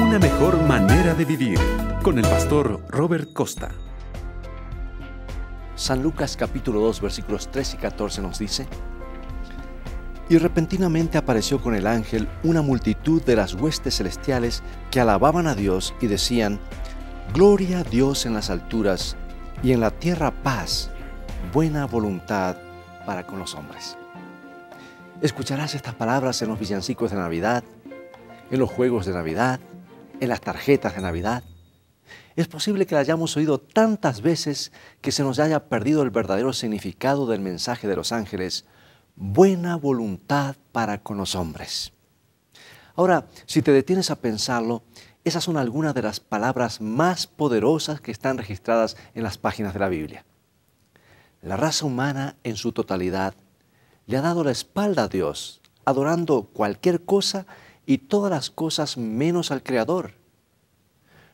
Una mejor manera de vivir, con el pastor Robert Costa. San Lucas capítulo 2, versículos 3 y 14 nos dice: Y repentinamente apareció con el ángel una multitud de las huestes celestiales que alababan a Dios y decían: Gloria a Dios en las alturas y en la tierra paz, buena voluntad para con los hombres. Escucharás estas palabras en los villancicos de Navidad, en los juegos de Navidad, en las tarjetas de Navidad. Es posible que la hayamos oído tantas veces que se nos haya perdido el verdadero significado del mensaje de los ángeles: buena voluntad para con los hombres. Ahora, si te detienes a pensarlo, esas son algunas de las palabras más poderosas que están registradas en las páginas de la Biblia. La raza humana en su totalidad le ha dado la espalda a Dios, adorando cualquier cosa y todas las cosas menos al Creador.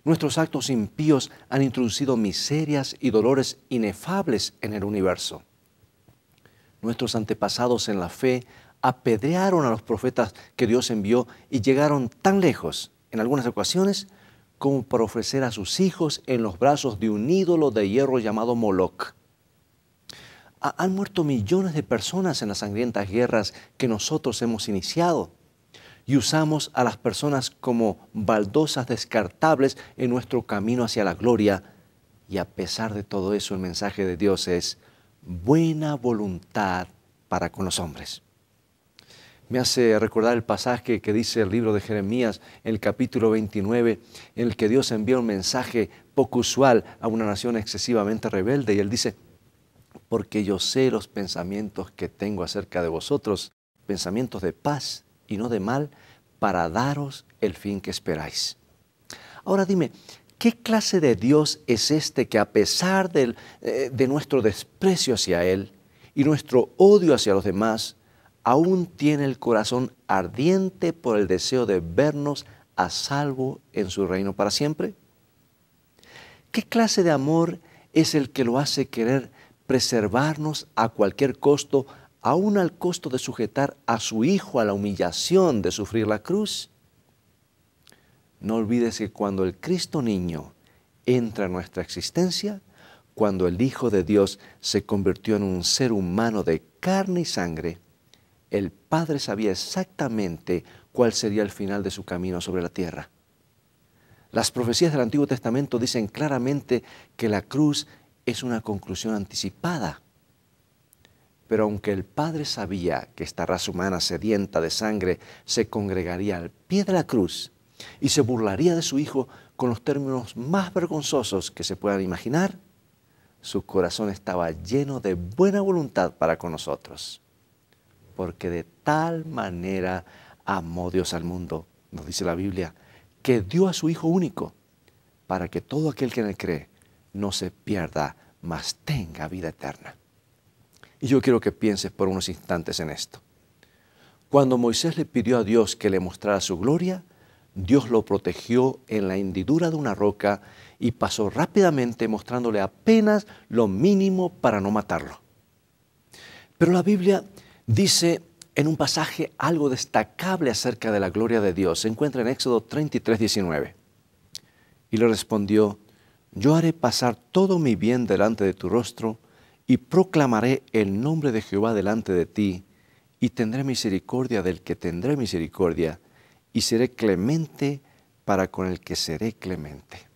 Nuestros actos impíos han introducido miserias y dolores inefables en el universo. Nuestros antepasados en la fe apedrearon a los profetas que Dios envió y llegaron tan lejos, en algunas ocasiones, como para ofrecer a sus hijos en los brazos de un ídolo de hierro llamado Moloch. Han muerto millones de personas en las sangrientas guerras que nosotros hemos iniciado. Y usamos a las personas como baldosas descartables en nuestro camino hacia la gloria. Y a pesar de todo eso, el mensaje de Dios es buena voluntad para con los hombres. Me hace recordar el pasaje que dice el libro de Jeremías, el capítulo 29, en el que Dios envía un mensaje poco usual a una nación excesivamente rebelde. Y él dice: porque yo sé los pensamientos que tengo acerca de vosotros, pensamientos de paz y no de mal, para daros el fin que esperáis. Ahora dime, ¿qué clase de Dios es este que, a pesar de nuestro desprecio hacia Él y nuestro odio hacia los demás, aún tiene el corazón ardiente por el deseo de vernos a salvo en su reino para siempre? ¿Qué clase de amor es el que lo hace querer preservarnos a cualquier costo, aún al costo de sujetar a su Hijo a la humillación de sufrir la cruz? No olvides que cuando el Cristo niño entra en nuestra existencia, cuando el Hijo de Dios se convirtió en un ser humano de carne y sangre, el Padre sabía exactamente cuál sería el final de su camino sobre la tierra. Las profecías del Antiguo Testamento dicen claramente que la cruz es una conclusión anticipada. Pero aunque el Padre sabía que esta raza humana sedienta de sangre se congregaría al pie de la cruz y se burlaría de su Hijo con los términos más vergonzosos que se puedan imaginar, su corazón estaba lleno de buena voluntad para con nosotros. Porque de tal manera amó Dios al mundo, nos dice la Biblia, que dio a su Hijo único, para que todo aquel que en él cree no se pierda, mas tenga vida eterna. Y yo quiero que pienses por unos instantes en esto. Cuando Moisés le pidió a Dios que le mostrara su gloria, Dios lo protegió en la hendidura de una roca y pasó rápidamente mostrándole apenas lo mínimo para no matarlo. Pero la Biblia dice en un pasaje algo destacable acerca de la gloria de Dios. Se encuentra en Éxodo 33, 19. Y le respondió: yo haré pasar todo mi bien delante de tu rostro, y proclamaré el nombre de Jehová delante de ti, y tendré misericordia del que tendré misericordia, y seré clemente para con el que seré clemente.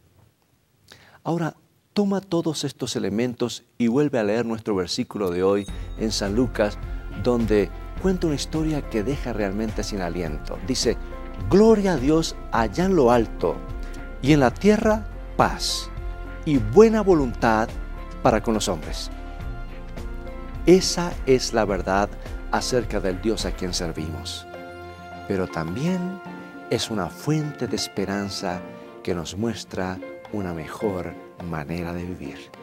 Ahora, toma todos estos elementos y vuelve a leer nuestro versículo de hoy en San Lucas, donde cuenta una historia que deja realmente sin aliento. Dice: gloria a Dios allá en lo alto, y en la tierra paz, y buena voluntad para con los hombres. Esa es la verdad acerca del Dios a quien servimos, pero también es una fuente de esperanza que nos muestra una mejor manera de vivir.